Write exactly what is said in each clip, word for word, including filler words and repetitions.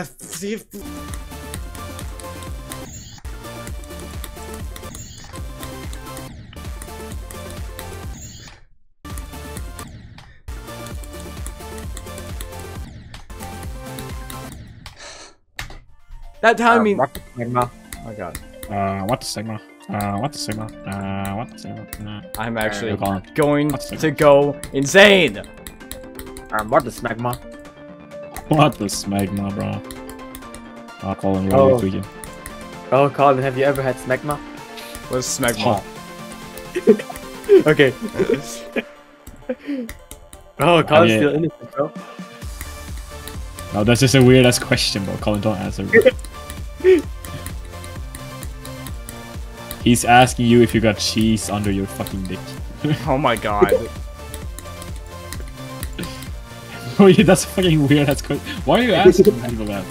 Uh, see if... That time uh, means. What Sigma? Oh god. Uh, what Sigma? Uh, what Sigma? Uh, what Sigma? Uh, I'm actually uh, going to go insane. Um, what the Smegma? What the Smegma, bro? I'll call him oh. to you. Oh, Colin, have you ever had Smegma? What's Smegma? Oh. Okay. Oh, Colin's I mean, still innocent, bro. No, that's just a weird ass question, bro. Colin, don't answer. He's asking you if you got cheese under your fucking dick. Oh my god. Oh, that's a fucking weird ass question. Why are you asking people that?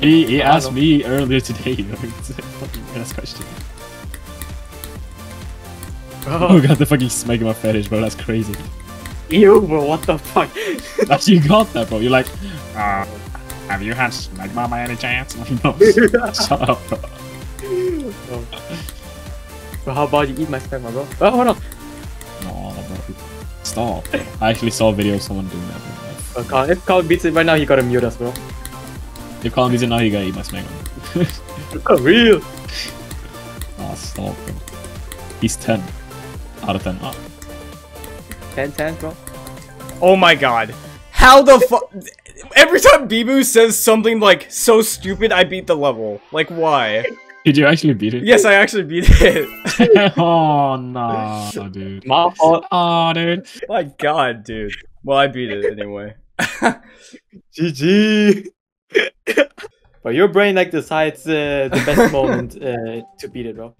He, he asked me earlier today. It's a fucking weird ass question. Oh, oh god, the fucking Smegma fetish, bro. That's crazy. Ew, bro, what the fuck? That you got that, bro. You're like, uh, have you had Smegma by any chance? No, shut up, bro. Oh. Bro, how about you eat my Smegma, bro? Oh, hold on. No, bro. Stop. I actually saw a video of someone doing that, bro. Bro, Carl, if Carl beats it right now, you gotta mute us, bro. If Carl beats it now, you gotta eat my Smegma. Oh, real? Oh, stop, bro. He's ten out of ten. Oh. ten ten, bro. Oh my god. How the fuck? Every time Bibu says something like so stupid, I beat the level. Like, why? Did you actually beat it? Yes, I actually beat it. Oh no, dude. My fault. Oh, dude. My god, dude. Well, I beat it anyway. G G. But your brain like decides uh, the best moment uh, to beat it, bro.